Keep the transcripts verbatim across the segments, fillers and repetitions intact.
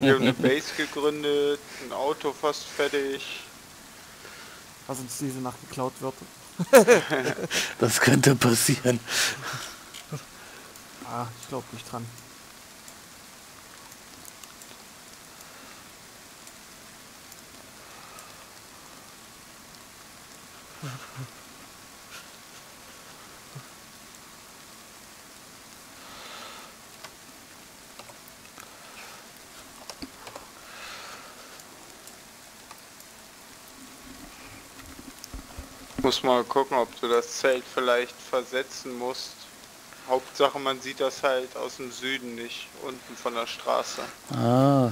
Wir haben eine Base gegründet, ein Auto fast fertig. Was uns diese Nacht geklaut wird. Das könnte passieren. Ah, ich glaube nicht dran. Ich muss mal gucken, ob du das Zelt vielleicht versetzen musst. Hauptsache man sieht das halt aus dem Süden nicht, unten von der Straße. Ah,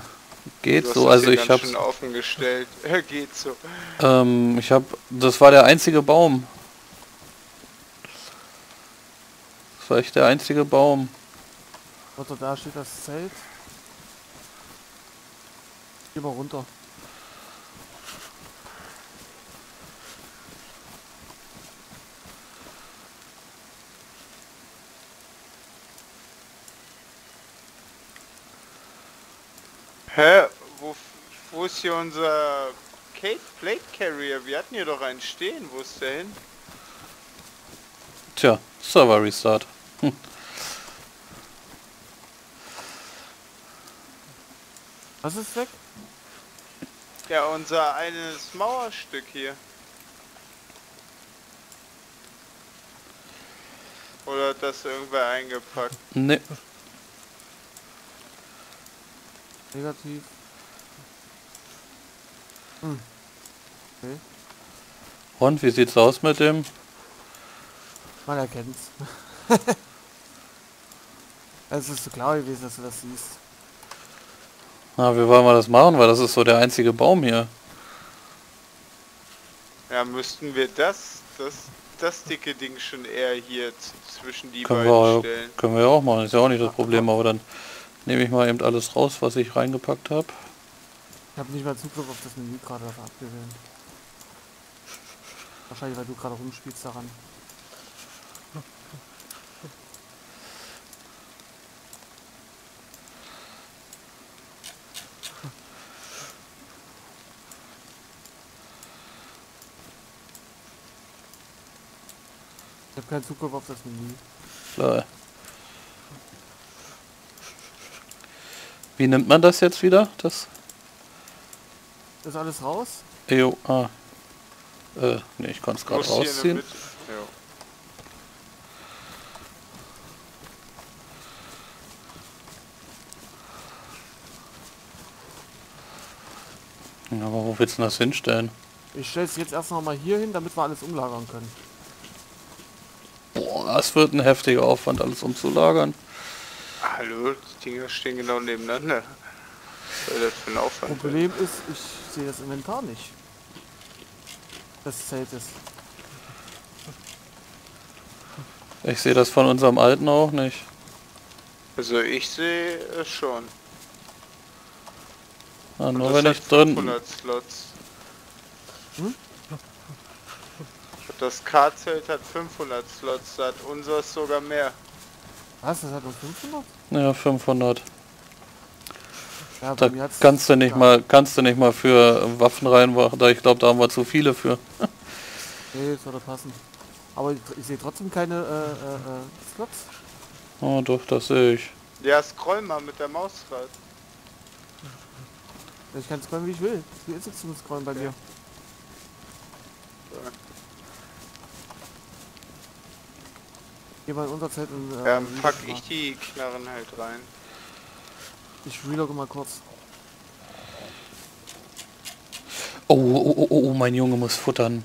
geht so, also ich habe schon offen gestellt. Geht so. Ähm, ich habe, das war der einzige Baum. Das war echt der einzige Baum. Warte, da steht das Zelt. Geh mal runter. Hä? Wo, wo ist hier unser Kate Plate Carrier? Wir hatten hier doch einen stehen. Wo ist der hin? Tja, Server Restart. Hm. Was ist weg? Ja, unser eines Mauerstück hier. Oder hat das irgendwer eingepackt? Nee. Negativ. Hm. Okay. Und wie sieht's aus mit dem? Man erkennt's. Es ist so klar gewesen, dass du das siehst. Na, wie wollen wir das machen? Weil das ist so der einzige Baum hier. Ja, müssten wir das, das, das dicke Ding schon eher hier zwischen die können beiden wir, stellen. Können wir auch machen, ist ja auch nicht das Problem, aber dann nehme ich mal eben alles raus, was ich reingepackt habe. Ich habe nicht mal Zugriff auf das Menü gerade abgewählt. Wahrscheinlich, weil du gerade rumspielst daran. Ich habe keinen Zugriff auf das Menü. Klar. Wie nimmt man das jetzt wieder? Das ist alles raus? Jo, ah. Äh, ne, ich konnte es gerade rausziehen. Ja. Aber wo willst du das hinstellen? Ich stelle es jetzt erst noch mal hier hin, damit wir alles umlagern können. Boah, das wird ein heftiger Aufwand, alles umzulagern. Hallo, die Dinger stehen genau nebeneinander. Was soll das für ein Aufwand? Problem ist, ich sehe das Inventar nicht. Das Zelt ist. Ich sehe das von unserem Alten auch nicht. Also ich sehe es schon. Ah, nur wenn ich drin... fünfhundert Slots. Hm? Das K-Zelt hat fünfhundert Slots, da hat unseres sogar mehr. Was? Das hat nur fünfhundert? Ja, fünfhundert. Ja, da kannst du nicht ja. mal, kannst du nicht mal für Waffen reinwachen, da ich glaube, da haben wir zu viele für. Nee, das würde passen. Aber ich, ich sehe trotzdem keine äh, äh, Slots. Oh doch, das sehe ich. Ja, scroll mal mit der Maus gerade. Ich kann scrollen, wie ich will. Hier ist nichts zum Scrollen bei okay. mir. So. Geh mal in unser Zelt und... Ähm, ja, pack ich die Knarren halt rein. Ich relogge mal kurz. Oh, oh, oh, oh, mein Junge muss futtern.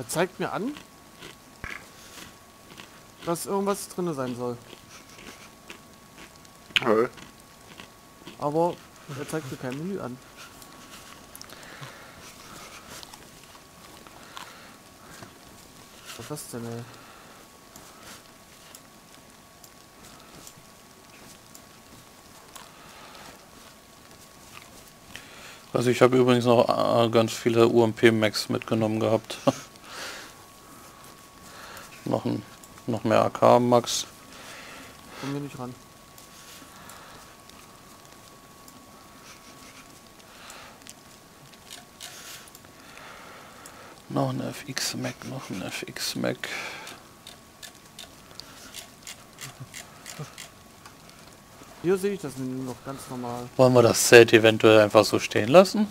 Er zeigt mir an, dass irgendwas drin sein soll. Hey. Aber er zeigt mir kein Menü an. Was ist das denn, ey? Also ich habe übrigens noch ganz viele U M P-Max mitgenommen gehabt. noch, ein, noch mehr A K-Max. Kommen wir nicht ran. Noch ein F X-Mac, noch ein F X-Mac. Hier sehe ich das noch ganz normal. Wollen wir das Set eventuell einfach so stehen lassen?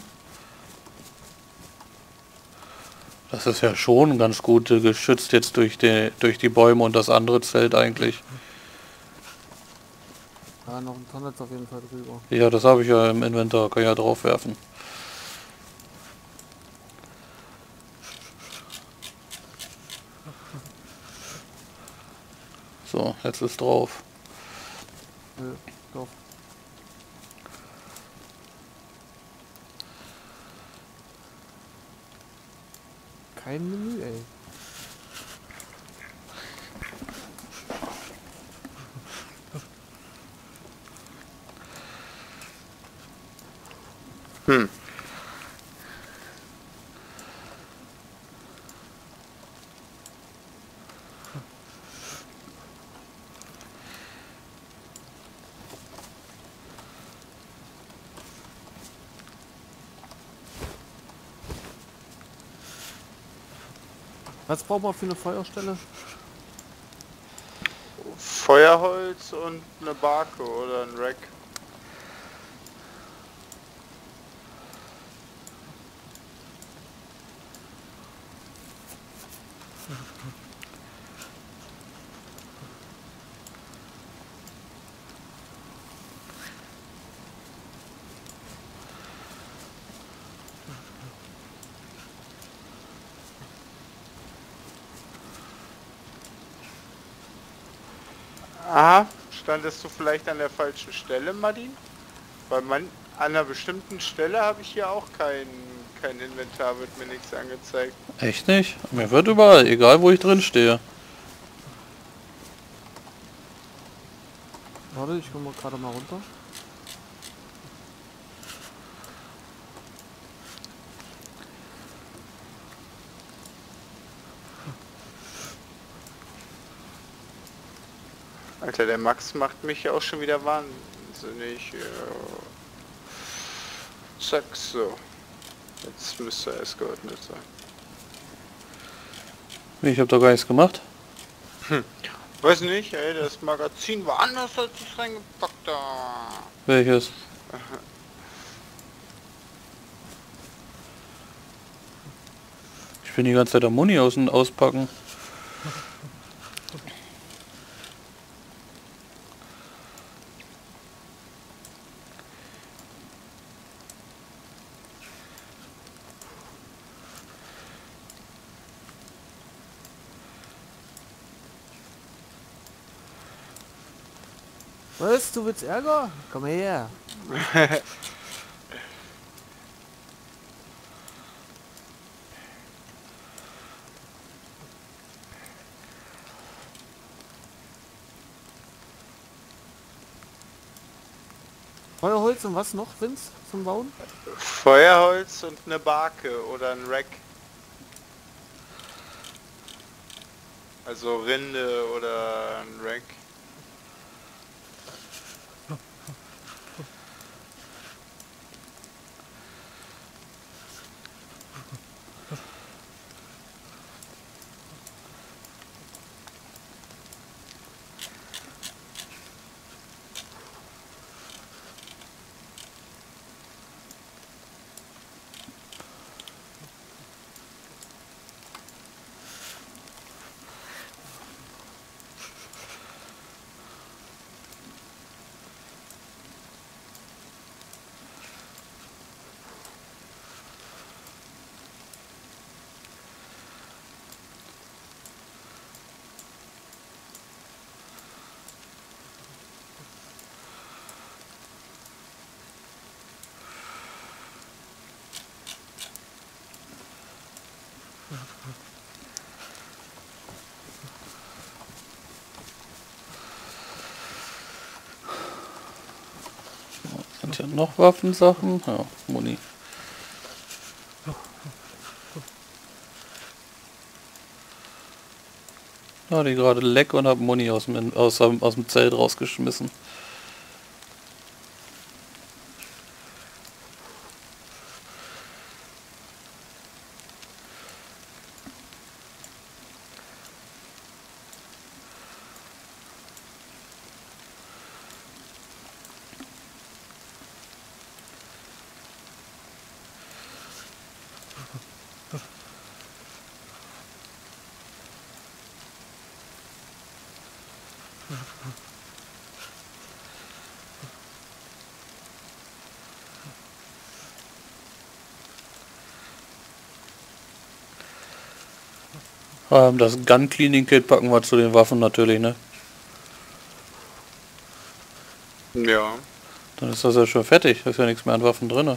Das ist ja schon ganz gut geschützt jetzt durch die, durch die Bäume und das andere Zelt eigentlich. Ja, noch ein Tonnetz auf jeden Fall drüber. Ja, das habe ich ja im Inventar, kann ich ja drauf werfen. So, jetzt ist drauf. Nö, doch. Kein Menü, ey. Hm. Was brauchen wir für eine Feuerstelle? Feuerholz und eine Barke oder ein Rack. Aha, standest du vielleicht an der falschen Stelle, Martin? Weil man, an einer bestimmten Stelle habe ich hier auch kein, kein Inventar, wird mir nichts angezeigt. Echt nicht? Mir wird überall, egal wo ich drin stehe. Warte, ich komme gerade mal runter. Alter, der Max macht mich ja auch schon wieder wahnsinnig. Zack, so. Jetzt müsste es geordnet sein. Ich habe doch gar nichts gemacht. Hm. Weiß nicht, ey, das Magazin war anders, als ich reingepackt habe. Welches? Aha. Ich bin die ganze Zeit am Muni aus und auspacken. Was? Du willst Ärger? Komm her! Feuerholz und was noch, Vince, zum Bauen? Feuerholz und eine Barke oder ein Rack. Also Rinde oder ein Rack. Sind ja noch Waffensachen? Ja, Muni. Ja, die gerade leck und hab Muni aus dem, aus, aus dem Zelt rausgeschmissen. Das Gun Cleaning Kit packen wir zu den Waffen natürlich, ne? Ja. Dann ist das ja schon fertig, da ist ja nichts mehr an Waffen drin.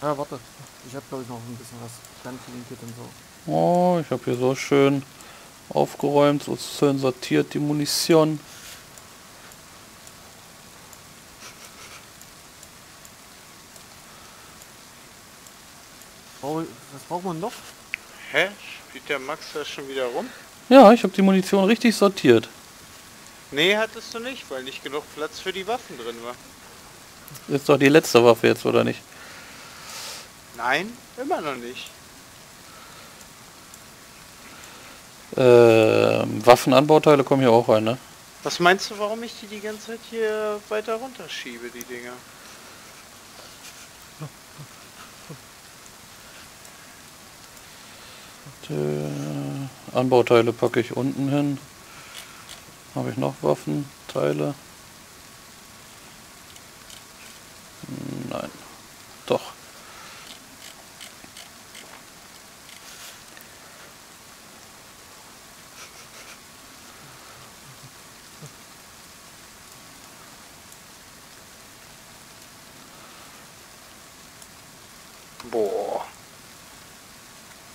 Ja, warte, ich habe glaube ich noch ein bisschen was Gun Cleaning Kit und so. Oh, ich habe hier so schön aufgeräumt, so schön sortiert die Munition. Was braucht man noch? Hä? Spielt der Max da schon wieder rum? Ja, ich habe die Munition richtig sortiert. Nee, hattest du nicht, weil nicht genug Platz für die Waffen drin war. Ist doch die letzte Waffe jetzt, oder nicht? Nein, immer noch nicht. Ähm, Waffenanbauteile kommen hier auch rein, ne? Was meinst du, warum ich die die ganze Zeit hier weiter runterschiebe, die Dinger? Anbauteile packe ich unten hin. Habe ich noch Waffenteile? Nein. Doch. Boah.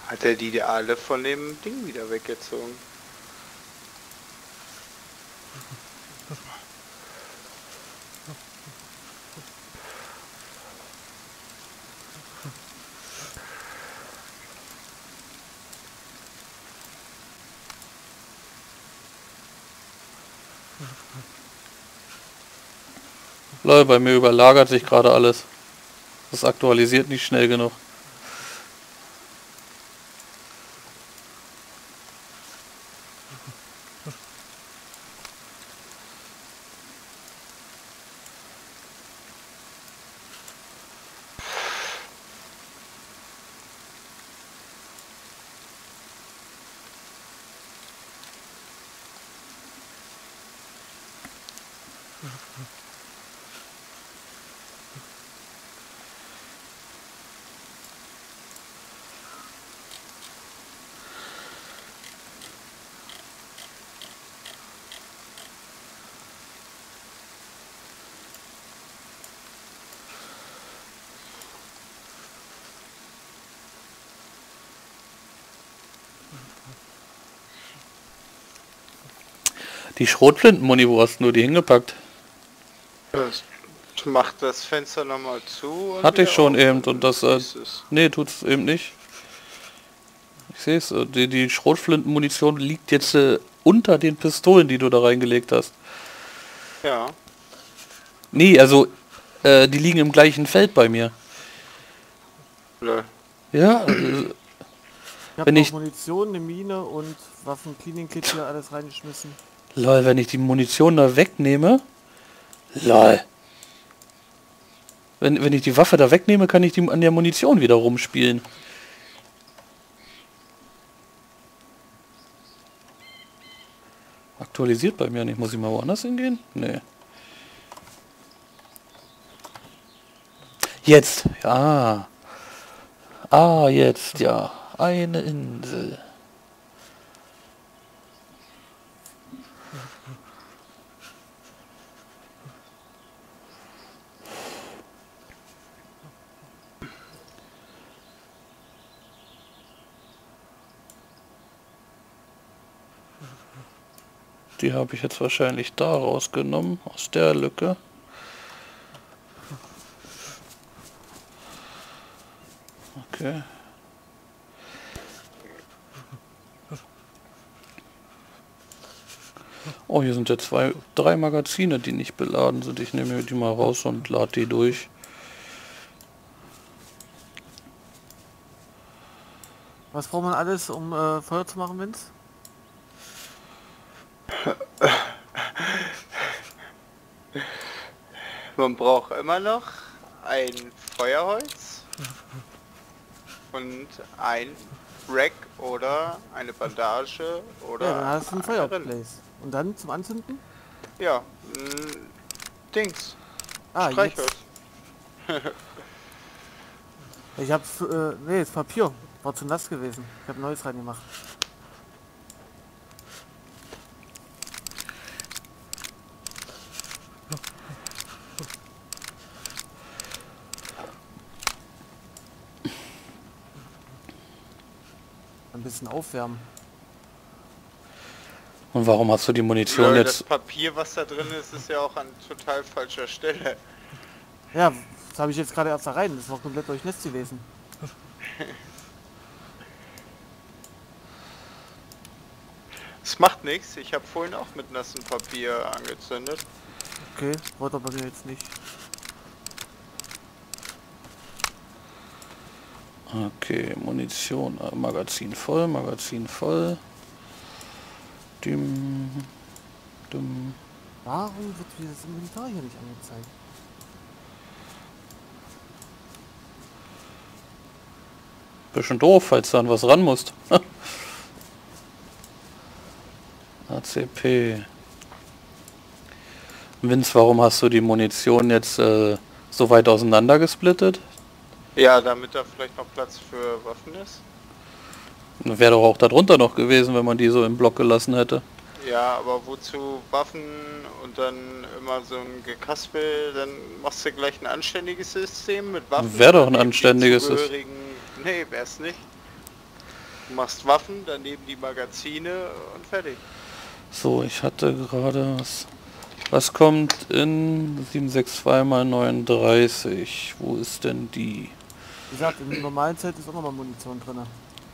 Hat er die alle von dem Ding wieder weggezogen? Lol, bei mir überlagert sich gerade alles. Das aktualisiert nicht schnell genug. Die Schrotflinten-Muni, wo hast du nur die hingepackt? Mach das Fenster nochmal zu. Hatte ich schon eben und das... Äh, nee, tut's eben nicht. Ich sehe es, die, die Schrotflinten-Munition liegt jetzt äh, unter den Pistolen, die du da reingelegt hast. Ja. Nee, also äh, die liegen im gleichen Feld bei mir. Blö. Ja, äh, ich habe noch Munition, eine Mine und Waffen-Cleaning-Kit hier alles reingeschmissen. Lol, wenn ich die Munition da wegnehme... Lol. Wenn, wenn ich die Waffe da wegnehme, kann ich die an der Munition wieder rumspielen. Aktualisiert bei mir nicht. Muss ich mal woanders hingehen? Nee. Jetzt. Ja. Ah, jetzt, ja. Eine Insel. Die habe ich jetzt wahrscheinlich da rausgenommen, aus der Lücke. Okay. Oh, hier sind ja zwei, drei Magazine, die nicht beladen sind. Ich nehme die mal raus und lade die durch. Was braucht man alles, um äh, Feuer zu machen, Vince? Man braucht immer noch ein Feuerholz und ein Rack oder eine Bandage oder... Ja, dann hast du ein Fireplace. Und dann zum Anzünden? Ja, mh, Dings. Ah, Streichholz. Ich hab's, äh, nee, das Papier war zu nass gewesen. Ich habe neues reingemacht. Ein bisschen aufwärmen. Und warum hast du die Munition Nö, jetzt... Das Papier, was da drin ist, ist ja auch an total falscher Stelle. Ja, das habe ich jetzt gerade erst da rein. Das war komplett durchnässt gewesen. Es macht nichts. Ich habe vorhin auch mit nassem Papier angezündet. Okay, wollte aber jetzt nicht. Okay, Munition, äh, Magazin voll, Magazin voll. Dumm, dumm. Warum wird mir das Inventar hier nicht angezeigt? Bisschen doof, falls du an was ran musst. A C P. Vince, warum hast du die Munition jetzt äh, so weit auseinander gesplittet? Ja, damit da vielleicht noch Platz für Waffen ist. Wäre doch auch darunter noch gewesen, wenn man die so im Block gelassen hätte. Ja, aber wozu Waffen und dann immer so ein Gekaspel, dann machst du gleich ein anständiges System mit Waffen. Wäre doch ein anständiges System. Nee, wär's nicht. Du machst Waffen, daneben die Magazine und fertig. So, ich hatte gerade was. Was kommt in siebenhundertzweiundsechzig mal neununddreißig? Wo ist denn die? Wie gesagt, im normalen Zelt ist auch nochmal Munition drin.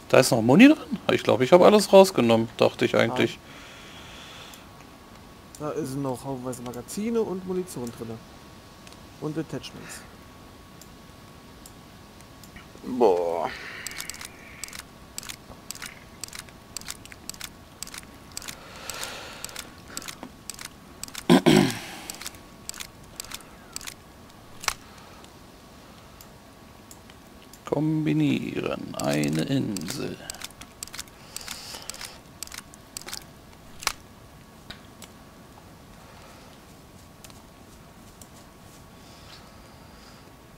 Da ist noch Muni drin? Ich glaube, ich habe alles rausgenommen, dachte ich eigentlich. Da ist noch haufenweise Magazine und Munition drin. Und Attachments. Boah. Kombinieren, eine Insel.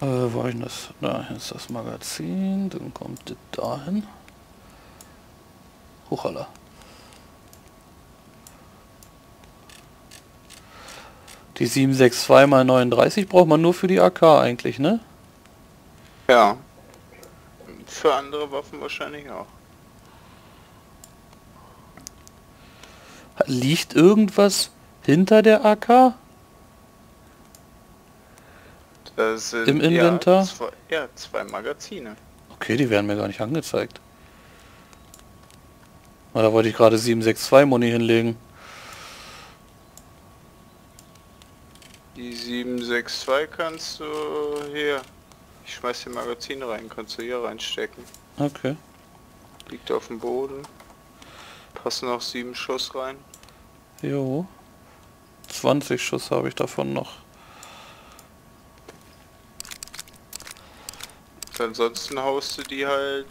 Äh, wo hab ich das? Da ist das Magazin, dann kommt das dahin. Huchala. Die siebenhundertzweiundsechzig mal neununddreißig braucht man nur für die A K eigentlich, ne? Ja. Für andere Waffen wahrscheinlich auch. Liegt irgendwas hinter der A K? Das sind, im Inventar? Ja zwei, ja, zwei Magazine. Okay, die werden mir gar nicht angezeigt. Da wollte ich gerade sieben sechs zwei Muni hinlegen. Die sieben sechs zwei kannst du hier... Ich schmeiß die Magazine rein, kannst du hier reinstecken. Okay. Liegt auf dem Boden. Passen noch sieben Schuss rein. Jo. zwanzig Schuss habe ich davon noch. Und ansonsten haust du die halt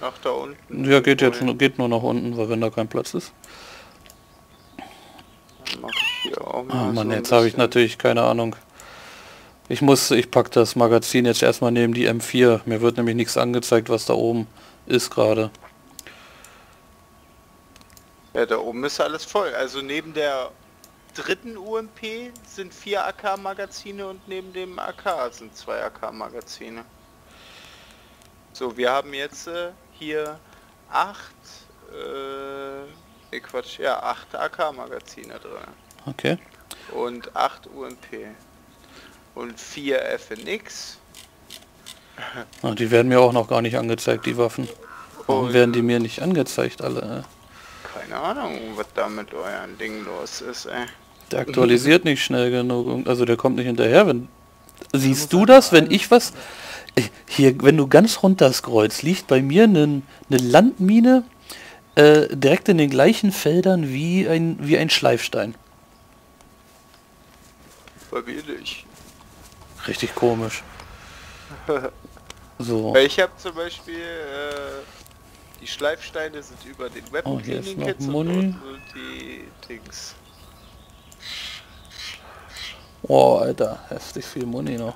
nach da unten. Ja, geht jetzt nur, geht nur nach unten, weil wenn da kein Platz ist. Dann mach ich hier auch mal. Ah, Mann, so jetzt habe ich natürlich keine Ahnung. Ich muss, ich packe das Magazin jetzt erstmal neben die M vier. Mir wird nämlich nichts angezeigt, was da oben ist gerade. Ja, da oben ist alles voll. Also neben der dritten U M P sind vier A K-Magazine und neben dem A K sind zwei A K-Magazine. So, wir haben jetzt äh, hier acht, äh, Ne, Quatsch, ja, acht A K-Magazine drin. Okay. Und acht U M P. Und vier F N X. Ach, die werden mir auch noch gar nicht angezeigt, die Waffen. Warum und werden die mir nicht angezeigt, alle? Keine Ahnung, was da mit euren Dingen los ist, ey. Der aktualisiert nicht schnell genug, also der kommt nicht hinterher, wenn... Siehst du das, wenn ich was... Hier, wenn du ganz runter scrollst, liegt bei mir eine ne Landmine äh, direkt in den gleichen Feldern wie ein, wie ein Schleifstein. Verwirrlich. Richtig komisch. So. Ich habe zum Beispiel... Äh die Schleifsteine sind über den Weapon oh, Cleaning Kits und dort die Dings. Oh, Alter, heftig viel Muni noch.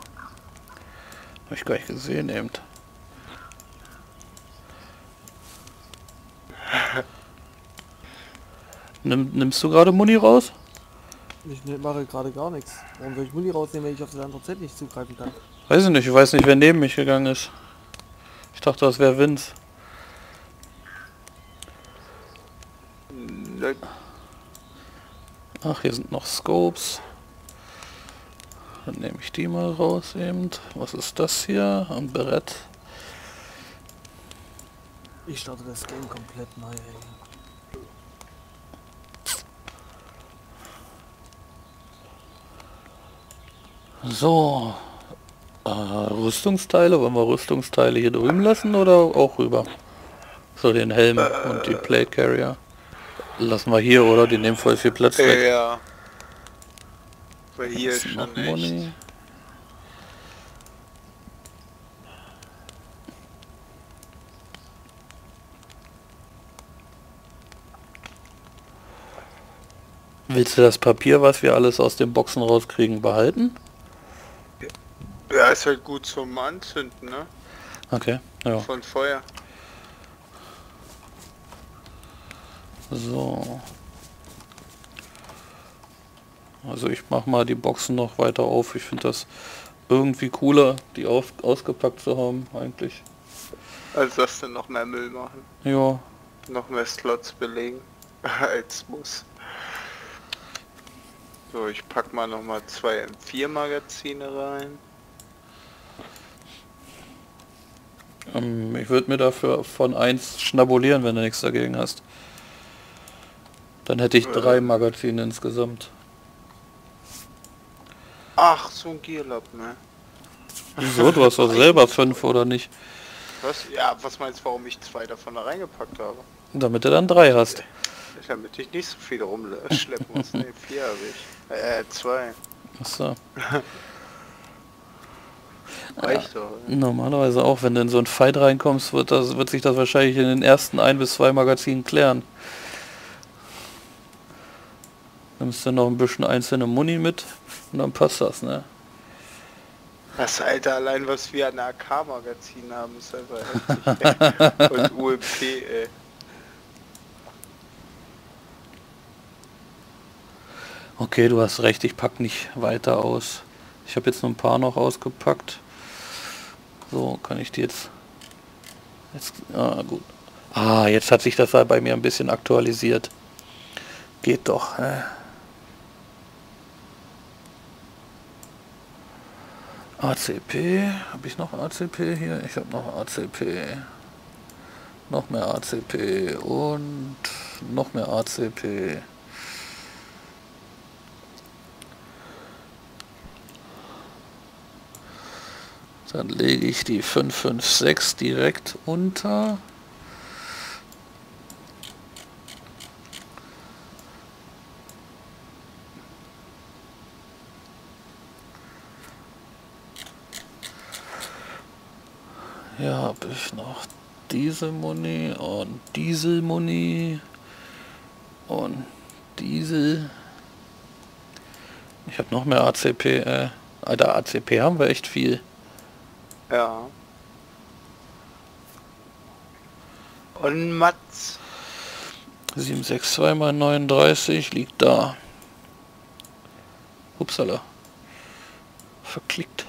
Hab ich gar nicht gesehen eben. Nimm, nimmst du gerade Muni raus? Ich mache gerade gar nichts. Warum soll ich Muni rausnehmen, wenn ich auf das andere Set nicht zugreifen kann? Weiß ich nicht, ich weiß nicht, wer neben mich gegangen ist. Ich dachte, das wäre Vince. Ach, hier sind noch Scopes. Dann nehme ich die mal raus eben. Was ist das hier? Ein Brett. Ich starte das Game komplett neu. So. Äh, Rüstungsteile. Wollen wir Rüstungsteile hier drüben lassen oder auch rüber? So, den Helm äh. und die Plate Carrier. Lassen wir hier, oder? Die nehmen voll viel Platz weg. Ja, ja. Weil hier ist schon nicht. Willst du das Papier, was wir alles aus den Boxen rauskriegen, behalten? Ja, ist halt gut zum Anzünden, ne? Okay, ja. Von Feuer. So. Also ich mache mal die Boxen noch weiter auf. Ich finde das irgendwie cooler, die auf, ausgepackt zu haben eigentlich. Also dass dann noch mehr Müll machen. Ja. Noch mehr Slots belegen als muss. So, ich pack mal noch mal zwei M vier Magazine rein. Ähm, ich würde mir dafür von eins schnabulieren, wenn du nichts dagegen hast. Dann hätte ich drei Magazine insgesamt. Ach, so ein Gierlappen, ne? Wieso? Du hast doch selber fünf, oder nicht? Was? Ja, was meinst du, warum ich zwei davon da reingepackt habe? Damit du dann drei hast. Damit ich nicht so viel rumschleppen muss. Ne, vier habe ich. Äh, zwei. Achso. Reicht doch, ne? Normalerweise auch, wenn du in so ein Fight reinkommst, wird, das, wird sich das wahrscheinlich in den ersten ein bis zwei Magazinen klären. Nimmst du noch ein bisschen einzelne Muni mit und dann passt das, ne? Das Alter, allein was wir an A K-Magazin haben, ist einfach heftig. Und U M P, ey. Okay, du hast recht, ich pack nicht weiter aus. Ich habe jetzt nur ein paar noch ausgepackt. So, kann ich die jetzt... jetzt ah, gut. Ah, jetzt hat sich das halt bei mir ein bisschen aktualisiert. Geht doch, ne? A C P, habe ich noch A C P hier? Ich habe noch A C P, noch mehr A C P und noch mehr A C P. Dann lege ich die fünf fünf sechs direkt unter. Hier habe ich noch Dieselmuni und Dieselmuni und Diesel. Ich habe noch mehr A C P. Äh, Alter, A C P haben wir echt viel. Ja. Und Mats. sieben sechs zwei mal neununddreißig liegt da. Upsala. Verklickt.